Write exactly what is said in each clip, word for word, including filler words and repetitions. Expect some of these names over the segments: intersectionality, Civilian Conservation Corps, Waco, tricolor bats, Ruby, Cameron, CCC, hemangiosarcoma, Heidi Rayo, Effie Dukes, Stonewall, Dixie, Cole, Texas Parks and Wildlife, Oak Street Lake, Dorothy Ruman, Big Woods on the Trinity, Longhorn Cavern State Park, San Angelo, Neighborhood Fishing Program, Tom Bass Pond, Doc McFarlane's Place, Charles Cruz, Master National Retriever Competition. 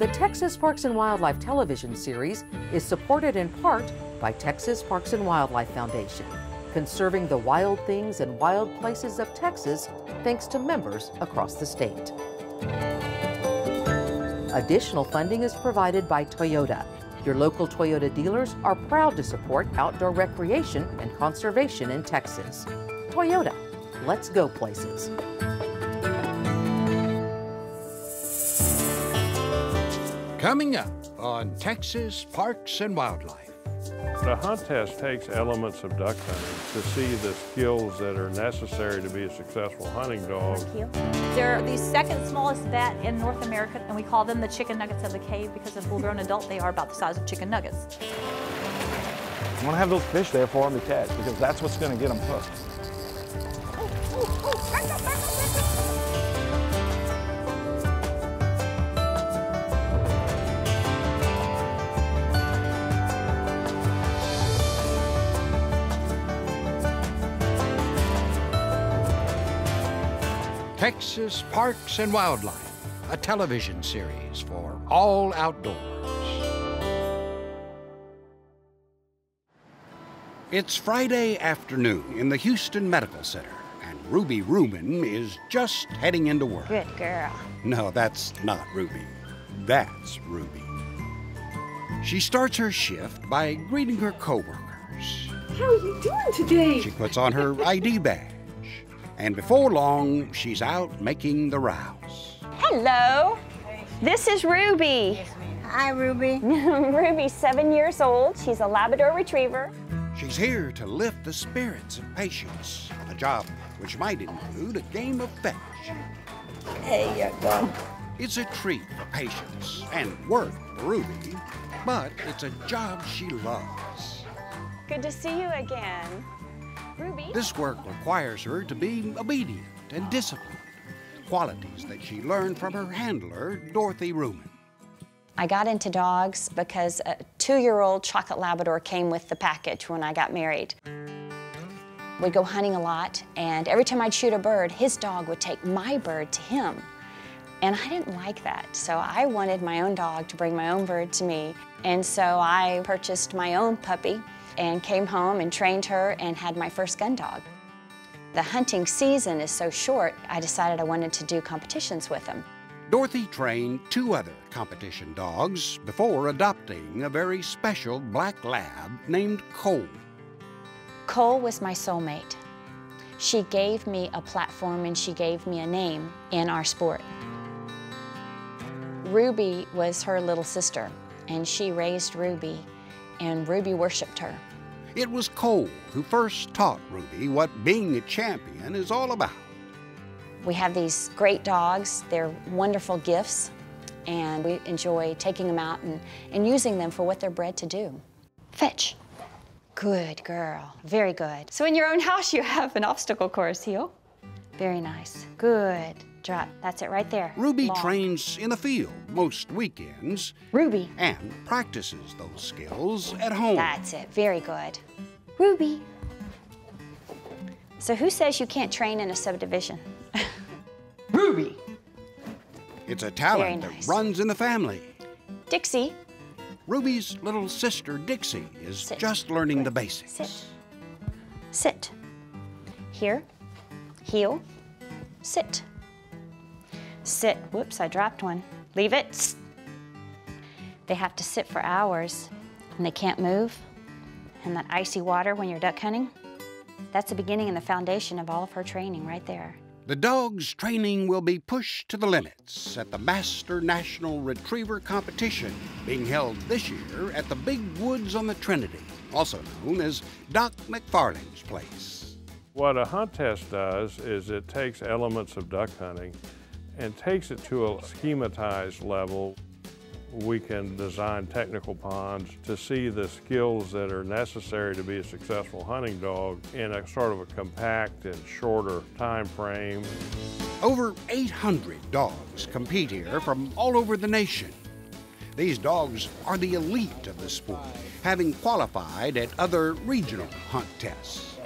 The Texas Parks and Wildlife television series is supported in part by Texas Parks and Wildlife Foundation, conserving the wild things and wild places of Texas thanks to members across the state. Additional funding is provided by Toyota. Your local Toyota dealers are proud to support outdoor recreation and conservation in Texas. Toyota, let's go places. Coming up on Texas Parks and Wildlife. The hunt test takes elements of duck hunting to see the skills that are necessary to be a successful hunting dog. They're the second smallest bat in North America, and we call them the chicken nuggets of the cave because as a full-grown adult, they are about the size of chicken nuggets. I want to have those fish there for them to catch because that's what's going to get them hooked. Ooh, ooh, ooh. Back up, back up. Texas Parks and Wildlife, a television series for all outdoors. It's Friday afternoon in the Houston Medical Center, and Ruby Ruman is just heading into work. Good girl. No, that's not Ruby. That's Ruby. She starts her shift by greeting her coworkers. How are you doing today? She puts on her I D badge. And before long, she's out making the rounds. Hello. This is Ruby. Yes, hi, Ruby. Ruby's seven years old. She's a Labrador Retriever. She's here to lift the spirits of patients on a job which might include a game of fetch. There you go. It's a treat for patients and work for Ruby, but it's a job she loves. Good to see you again. Ruby. This work requires her to be obedient and disciplined, qualities that she learned from her handler, Dorothy Ruman. I got into dogs because a two-year-old chocolate Labrador came with the package when I got married. We'd go hunting a lot, and every time I'd shoot a bird, his dog would take my bird to him. And I didn't like that, so I wanted my own dog to bring my own bird to me. And so I purchased my own puppy and came home and trained her and had my first gun dog. The hunting season is so short, I decided I wanted to do competitions with them. Dorothy trained two other competition dogs before adopting a very special black lab named Cole. Cole was my soulmate. She gave me a platform and she gave me a name in our sport. Ruby was her little sister, and she raised Ruby, and Ruby worshipped her. It was Cole who first taught Ruby what being a champion is all about. We have these great dogs. They're wonderful gifts, and we enjoy taking them out and, and using them for what they're bred to do. Fetch. Good girl. Very good. So in your own house, you have an obstacle course, heel. Very nice. Good. Drop. That's it right there. Ruby Long. trains in the field most weekends. Ruby. And practices those skills at home. That's it. Very good. Ruby. So who says you can't train in a subdivision? Ruby. It's a talent nice. that runs in the family. Dixie. Ruby's little sister, Dixie, is Sit. just learning good. the basics. Sit. Sit. Here. Heel. Sit. Sit. Whoops, I dropped one. Leave it. They have to sit for hours, and they can't move. And that icy water when you're duck hunting, that's the beginning and the foundation of all of her training right there. The dog's training will be pushed to the limits at the Master National Retriever Competition being held this year at the Big Woods on the Trinity, also known as Doc McFarlane's Place. What a hunt test does is it takes elements of duck hunting and takes it to a schematized level. We can design technical ponds to see the skills that are necessary to be a successful hunting dog in a sort of a compact and shorter time frame. Over eight hundred dogs compete here from all over the nation. These dogs are the elite of the sport, having qualified at other regional hunt tests.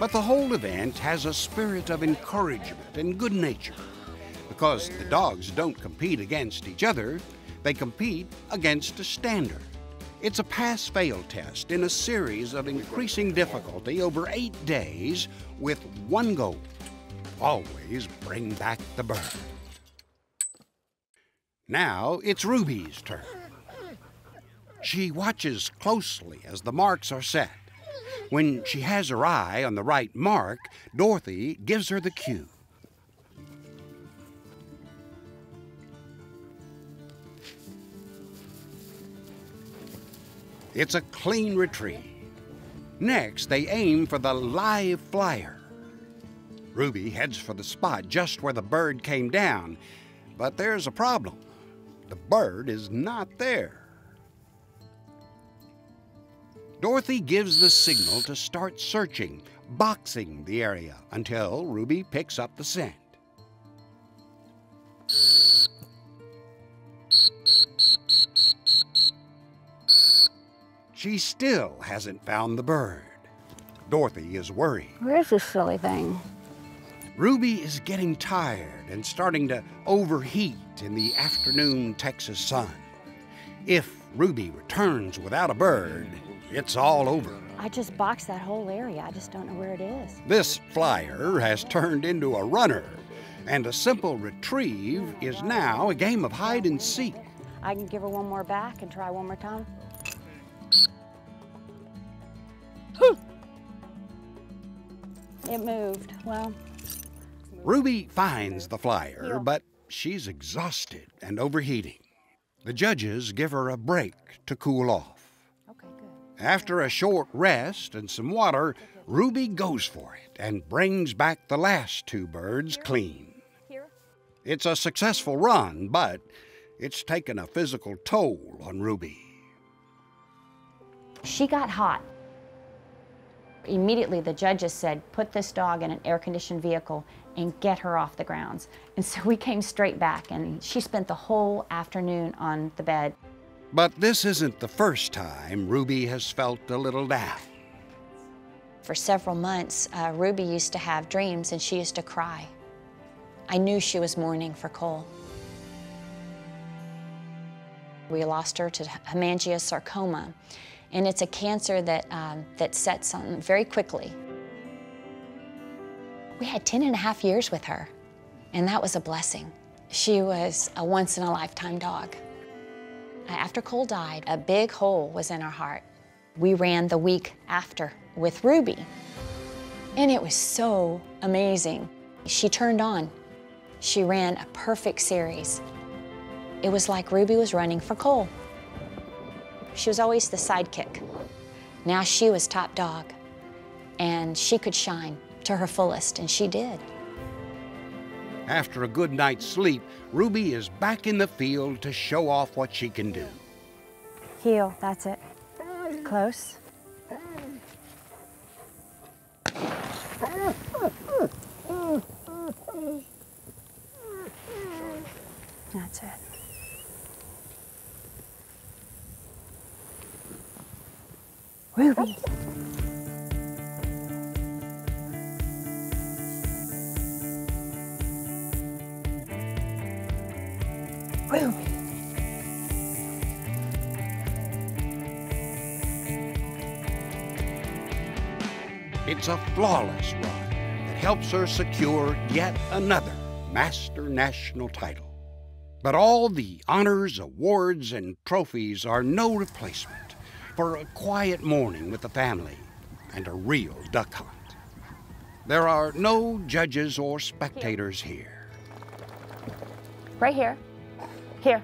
But the whole event has a spirit of encouragement and good nature. Because the dogs don't compete against each other, They compete against a standard. It's a pass-fail test in a series of increasing difficulty over eight days with one goal. Always bring back the bird. Now it's Ruby's turn. She watches closely as the marks are set. When she has her eye on the right mark, Dorothy gives her the cue. It's a clean retrieve. Next, they aim for the live flyer. Ruby heads for the spot just where the bird came down, but there's a problem. The bird is not there. Dorothy gives the signal to start searching, boxing the area until Ruby picks up the scent. She still hasn't found the bird. Dorothy is worried. Where's this silly thing? Ruby is getting tired and starting to overheat in the afternoon Texas sun. If Ruby returns without a bird, it's all over. I just boxed that whole area. I just don't know where it is. This flyer has turned into a runner, and a simple retrieve is now a game of hide and seek. I can give her one more back and try one more time. It moved. Well, Ruby finds the flyer, yeah. But she's exhausted and overheating. The judges give her a break to cool off. Okay, good. After a short rest and some water, Ruby goes for it and brings back the last two birds Here. clean. Here. It's a successful run, but it's taken a physical toll on Ruby. She got hot. Immediately, the judges said, put this dog in an air-conditioned vehicle and get her off the grounds. And so we came straight back, and she spent the whole afternoon on the bed. But this isn't the first time Ruby has felt a little down. For several months, uh, Ruby used to have dreams, and she used to cry. I knew she was mourning for Cole. We lost her to hemangiosarcoma. And it's a cancer that, um, that sets on very quickly. We had ten and a half years with her, and that was a blessing. She was a once-in-a-lifetime dog. After Cole died, a big hole was in our heart. We ran the week after with Ruby, and it was so amazing. She turned on. She ran a perfect series. It was like Ruby was running for Cole. She was always the sidekick. Now she was top dog, and she could shine to her fullest, and she did. After a good night's sleep, Ruby is back in the field to show off what she can do. Heel, that's it. Close. That's it. Ruby. Ruby. It's a flawless run that helps her secure yet another Master National title. But all the honors, awards, and trophies are no replacement for a quiet morning with the family and a real duck hunt. There are no judges or spectators here. Right here. Here.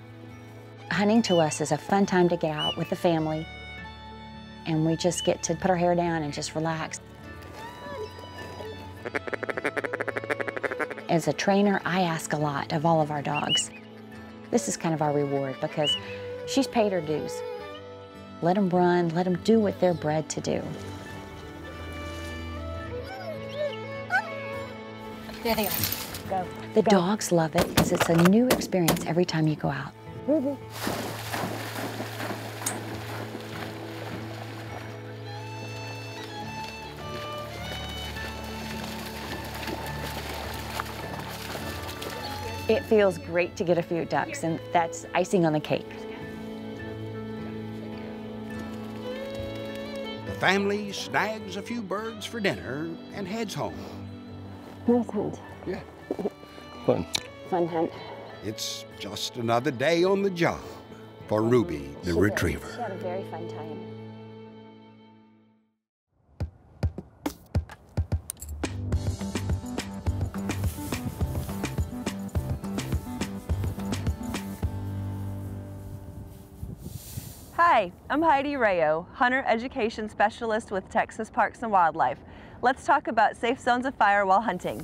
Hunting to us is a fun time to get out with the family, and we just get to put our hair down and just relax. As a trainer, I ask a lot of all of our dogs. This is kind of our reward because she's paid her dues. Let them run, let them do what they're bred to do. There they are. Go. The go. Dogs love it because it's a new experience every time you go out. Ruby. It feels great to get a few ducks, and that's icing on the cake. The family snags a few birds for dinner and heads home. Nice hunt. Yeah. Fun. Fun hunt. It's just another day on the job for Ruby the she retriever. Did. She had a very fun time. Hi, I'm Heidi Rayo, Hunter Education Specialist with Texas Parks and Wildlife. Let's talk about safe zones of fire while hunting.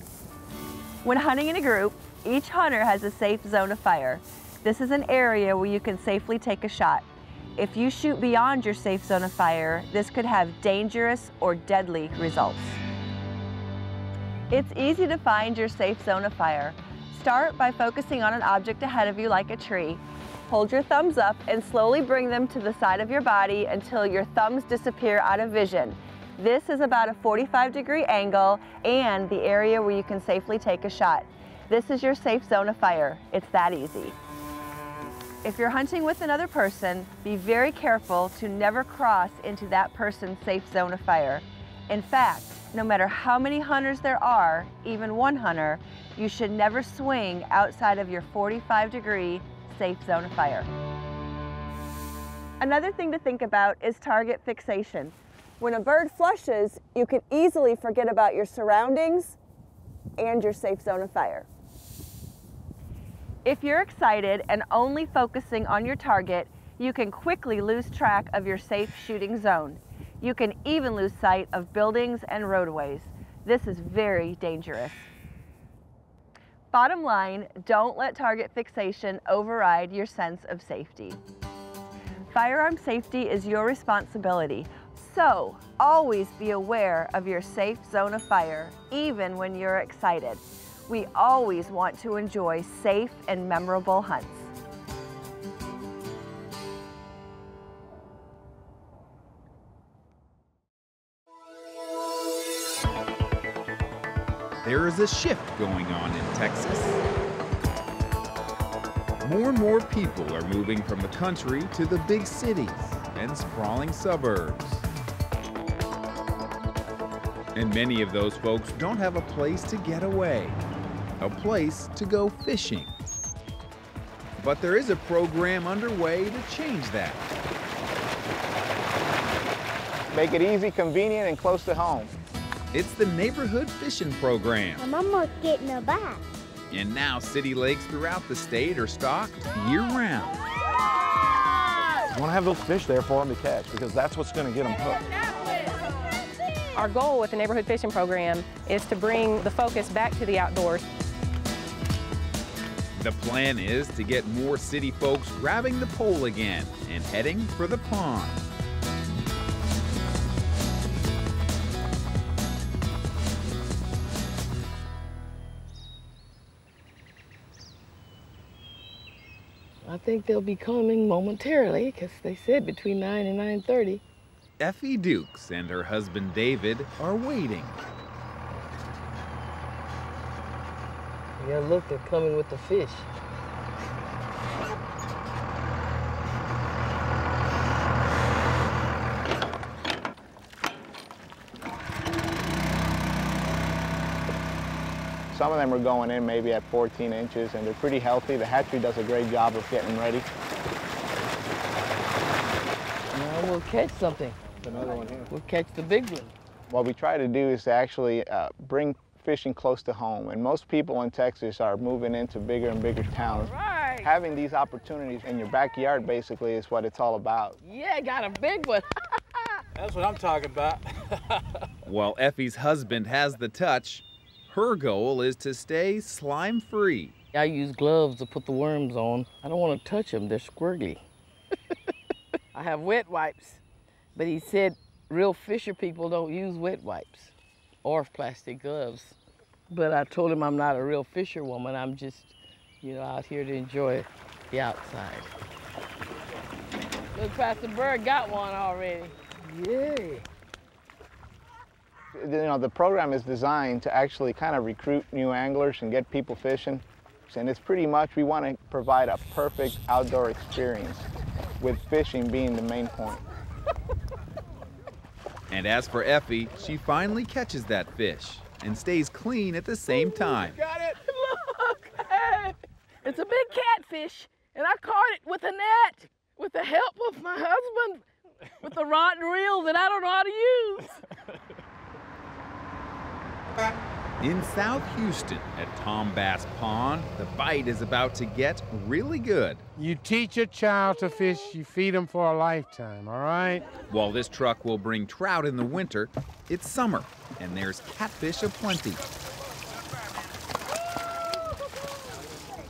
When hunting in a group, each hunter has a safe zone of fire. This is an area where you can safely take a shot. If you shoot beyond your safe zone of fire, this could have dangerous or deadly results. It's easy to find your safe zone of fire. Start by focusing on an object ahead of you like a tree. Hold your thumbs up and slowly bring them to the side of your body until your thumbs disappear out of vision. This is about a forty-five degree angle and the area where you can safely take a shot. This is your safe zone of fire. It's that easy. If you're hunting with another person, be very careful to never cross into that person's safe zone of fire. In fact, no matter how many hunters there are, even one hunter, you should never swing outside of your forty-five degree safe zone of fire. Another thing to think about is target fixation. When a bird flushes, you can easily forget about your surroundings and your safe zone of fire. If you're excited and only focusing on your target, you can quickly lose track of your safe shooting zone. You can even lose sight of buildings and roadways. This is very dangerous. Bottom line, don't let target fixation override your sense of safety. Firearm safety is your responsibility, so always be aware of your safe zone of fire, even when you're excited. We always want to enjoy safe and memorable hunts. There is a shift going on in Texas. More and more people are moving from the country to the big cities and sprawling suburbs. And many of those folks don't have a place to get away, a place to go fishing. But there is a program underway to change that. Make it easy, convenient, and close to home. It's the Neighborhood Fishing Program. I'm almost getting a bite. And now city lakes throughout the state are stocked year-round. I want to have those fish there for them to catch because that's what's going to get them hooked. Our goal with the Neighborhood Fishing Program is to bring the focus back to the outdoors. The plan is to get more city folks grabbing the pole again and heading for the pond. I think they'll be coming momentarily, because they said between nine and nine thirty. Effie Dukes and her husband David are waiting. Yeah, look, they're coming with the fish. Some of them are going in maybe at fourteen inches, and they're pretty healthy. The hatchery does a great job of getting ready. Now we'll catch something. Another one here. We'll catch the big one. What we try to do is to actually uh, bring fishing close to home, and most people in Texas are moving into bigger and bigger towns. All right. Having these opportunities in your backyard basically is what it's all about. Yeah, got a big one. That's what I'm talking about. While Effie's husband has the touch, her goal is to stay slime-free. I use gloves to put the worms on. I don't want to touch them, they're squirgly. I have wet wipes, but he said real fisher people don't use wet wipes or plastic gloves. But I told him I'm not a real fisherwoman, I'm just, you know, out here to enjoy the outside. Look, Pastor Bird got one already. Yay. You know, the program is designed to actually kind of recruit new anglers and get people fishing. parks, and it's pretty much we want to provide a perfect outdoor experience, with fishing being the main point. And as for Effie, she finally catches that fish and stays clean at the same time. Ooh, got it! Look! Hey, it's a big catfish, and I caught it with a net, with the help of my husband, with a rod and reel that I don't know how to use. In South Houston, at Tom Bass Pond, the bite is about to get really good. You teach a child to fish, you feed them for a lifetime, all right? While this truck will bring trout in the winter, it's summer, and there's catfish aplenty.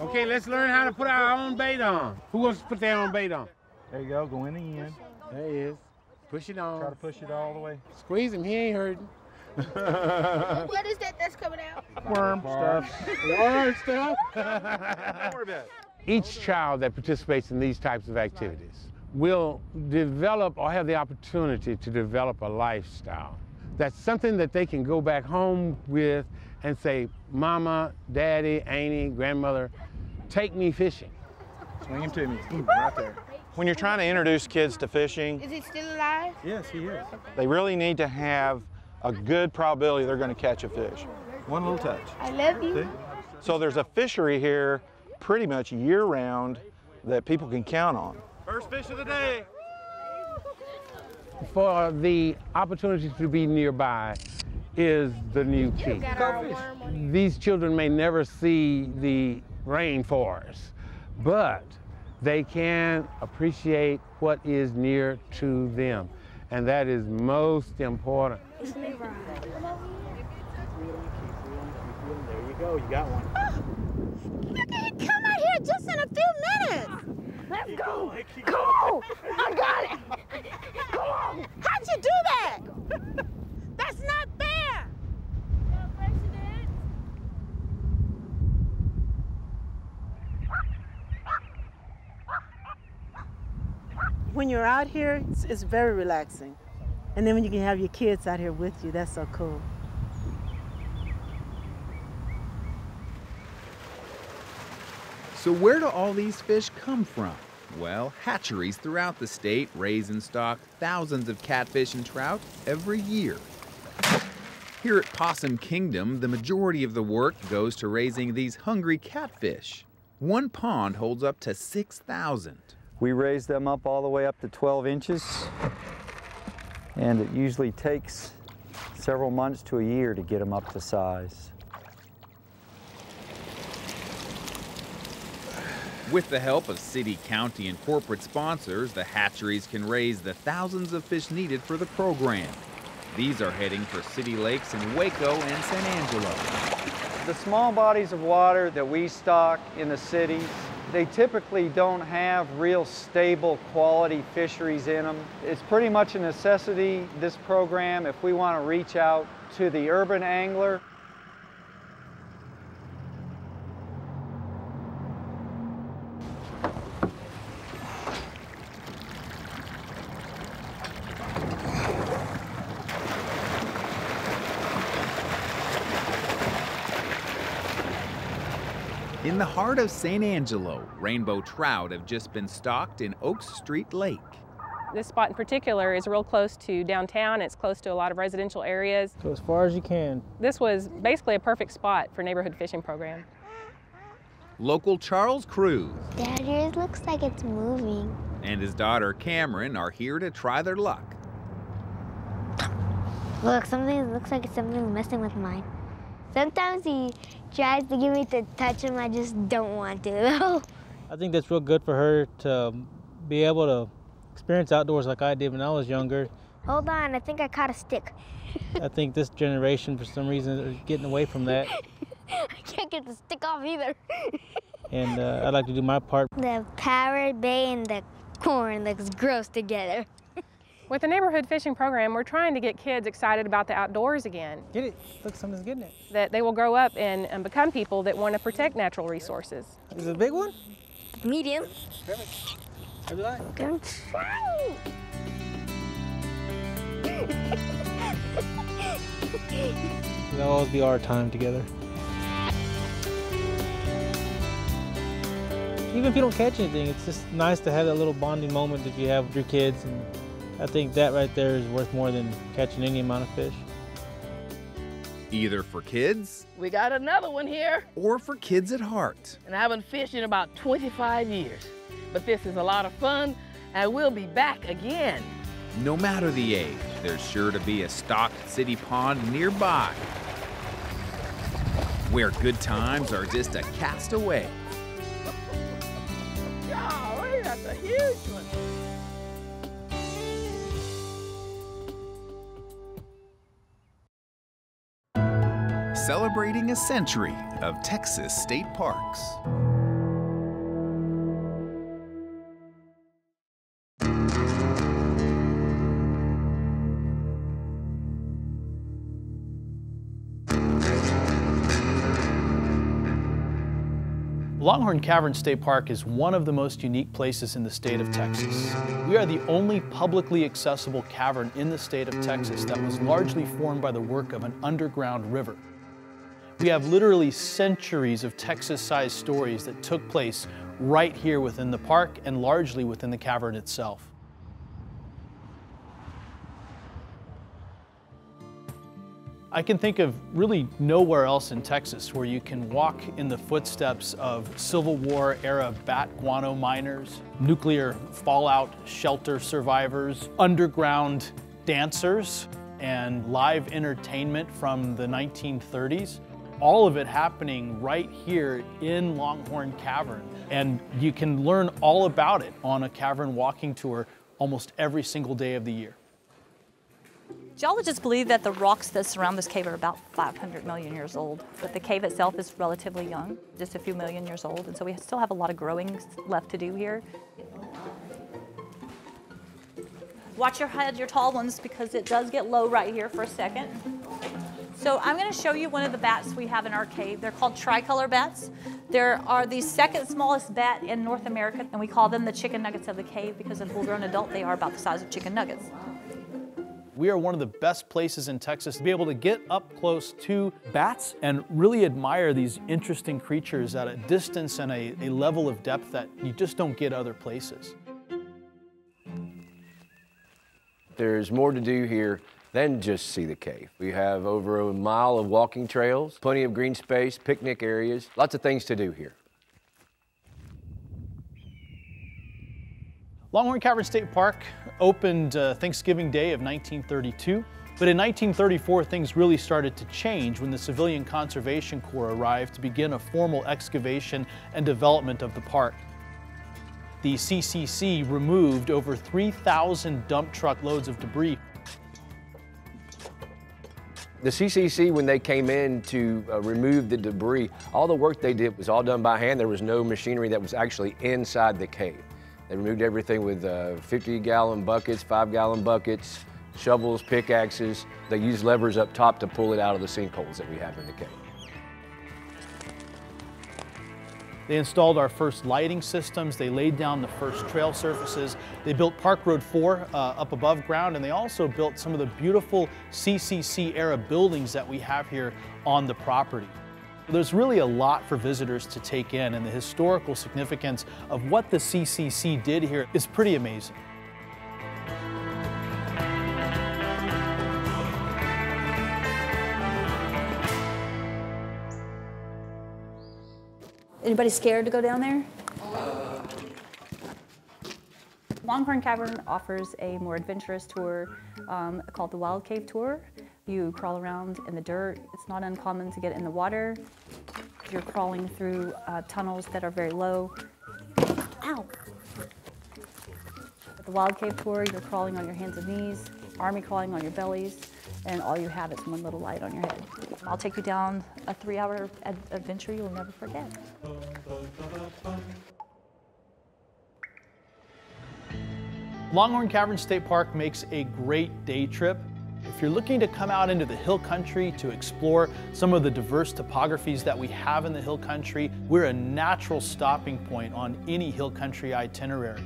Okay, let's learn how to put our own bait on. Who wants to put their own bait on? There you go, go in and in. There he is. Push it on. Try to push it all the way. Squeeze him, he ain't hurting. What is that that's coming out? Worm stuff. Worm stuff. Don't worry about it. Each child that participates in these types of activities will develop or have the opportunity to develop a lifestyle. That's something that they can go back home with and say, Mama, Daddy, Auntie, Grandmother, take me fishing. Swing him to me. Boom, right there. When you're trying to introduce kids to fishing. Is he still alive? Yes, he is. They really need to have a good probability they're going to catch a fish. One little touch. I love you. See? So there's a fishery here pretty much year-round that people can count on. First fish of the day. For the opportunity to be nearby is the new key. These children may never see the rainforest, but they can appreciate what is near to them, and that is most important. It's neighborhood. There you go, you got one. Oh, you're gonna come out here just in a few minutes. Let's keep go. Going, Come on, I got it. Come on, how'd you do that? That's not fair. When you're out here, it's, it's very relaxing. And then when you can have your kids out here with you, that's so cool. So where do all these fish come from? Well, hatcheries throughout the state raise and stock thousands of catfish and trout every year. Here at Possum Kingdom, the majority of the work goes to raising these hungry catfish. One pond holds up to six thousand. We raise them up all the way up to twelve inches. And it usually takes several months to a year to get them up to size. With the help of city, county, and corporate sponsors, the hatcheries can raise the thousands of fish needed for the program. These are heading for city lakes in Waco and San Angelo. The small bodies of water that we stock in the cities, they typically don't have real stable quality fisheries in them. It's pretty much a necessity, this program, if we want to reach out to the urban angler. In the heart of San Angelo, rainbow trout have just been stocked in Oak Street Lake. This spot in particular is real close to downtown. It's close to a lot of residential areas. So as far as you can. This was basically a perfect spot for Neighborhood Fishing Program. Local Charles Cruz. Dad, yours looks like it's moving. And his daughter Cameron are here to try their luck. Look, something looks like something's messing with mine. Sometimes he tries to get me to touch him, I just don't want to. I think that's real good for her to be able to experience outdoors like I did when I was younger. Hold on, I think I caught a stick. I think this generation, for some reason, is getting away from that. I can't get the stick off either. And uh, I'd like to do my part. The parrot bay and the corn looks gross together. With the Neighborhood Fishing Program, we're trying to get kids excited about the outdoors again. Get it. Look, something's getting it. That they will grow up and, and become people that want to protect natural resources. Is it a big one? Medium. Perfect. How'd you like? Okay. It'll always be our time together. even if you don't catch anything, it's just nice to have that little bonding moment that you have with your kids. And I think that right there is worth more than catching any amount of fish. Either for kids. We got another one here. Or for kids at heart. And I haven't fished in about twenty-five years. But this is a lot of fun, and we'll be back again. No matter the age, there's sure to be a stocked city pond nearby, where good times are just a cast away. Golly, that's a huge one. Celebrating a century of Texas state parks. Longhorn Cavern State Park is one of the most unique places in the state of Texas. We are the only publicly accessible cavern in the state of Texas that was largely formed by the work of an underground river. We have literally centuries of Texas-sized stories that took place right here within the park and largely within the cavern itself. I can think of really nowhere else in Texas where you can walk in the footsteps of Civil War era bat guano miners, nuclear fallout shelter survivors, underground dancers, and live entertainment from the nineteen thirties. All of it happening right here in Longhorn Cavern. And you can learn all about it on a cavern walking tour almost every single day of the year. Geologists believe that the rocks that surround this cave are about five hundred million years old, but the cave itself is relatively young, just a few million years old, and so we still have a lot of growing left to do here. Watch your head, your tall ones, because it does get low right here for a second. So I'm going to show you one of the bats we have in our cave. They're called tricolor bats. They are the second smallest bat in North America, and we call them the chicken nuggets of the cave because as a full-grown adult, they are about the size of chicken nuggets. We are one of the best places in Texas to be able to get up close to bats and really admire these interesting creatures at a distance and a, a level of depth that you just don't get other places. There's more to do here than just see the cave. We have over a mile of walking trails, plenty of green space, picnic areas, lots of things to do here. Longhorn Cavern State Park opened uh, Thanksgiving Day of nineteen thirty-two, but in nineteen thirty-four things really started to change when the Civilian Conservation Corps arrived to begin a formal excavation and development of the park. The C C C removed over three thousand dump truck loads of debris. The C C C, when they came in to uh, remove the debris, all the work they did was all done by hand. There was no machinery that was actually inside the cave. They removed everything with fifty-gallon uh, buckets, five-gallon buckets, shovels, pickaxes. They used levers up top to pull it out of the sinkholes that we have in the cave. They installed our first lighting systems. They laid down the first trail surfaces. They built Park Road four uh, up above ground, and they also built some of the beautiful C C C-era buildings that we have here on the property. There's really a lot for visitors to take in, and the historical significance of what the C C C did here is pretty amazing. Anybody scared to go down there? Longhorn Cavern offers a more adventurous tour um, called the Wild Cave Tour. You crawl around in the dirt. It's not uncommon to get in the water. You're crawling through uh, tunnels that are very low. Ow! At the Wild Cave Tour, you're crawling on your hands and knees, army crawling on your bellies, and all you have is one little light on your head. I'll take you down a three-hour ad adventure you'll never forget. Longhorn Cavern State Park makes a great day trip. If you're looking to come out into the hill country to explore some of the diverse topographies that we have in the hill country, we're a natural stopping point on any hill country itinerary.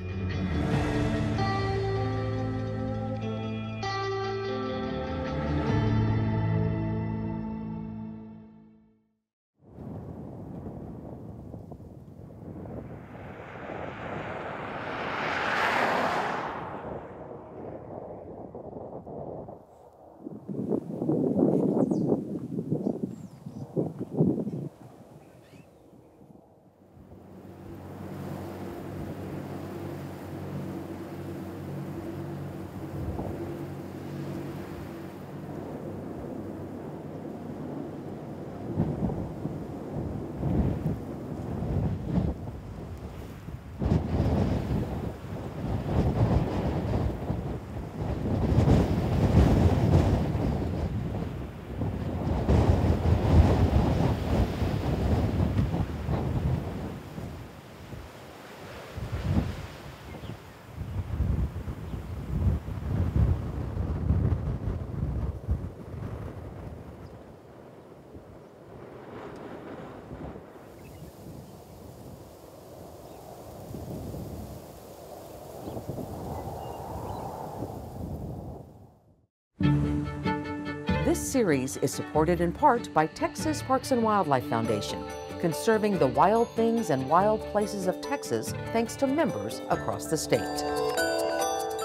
This series is supported in part by Texas Parks and Wildlife Foundation, conserving the wild things and wild places of Texas thanks to members across the state.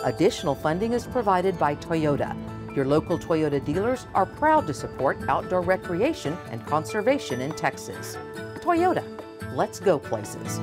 Additional funding is provided by Toyota. Your local Toyota dealers are proud to support outdoor recreation and conservation in Texas. Toyota, let's go places.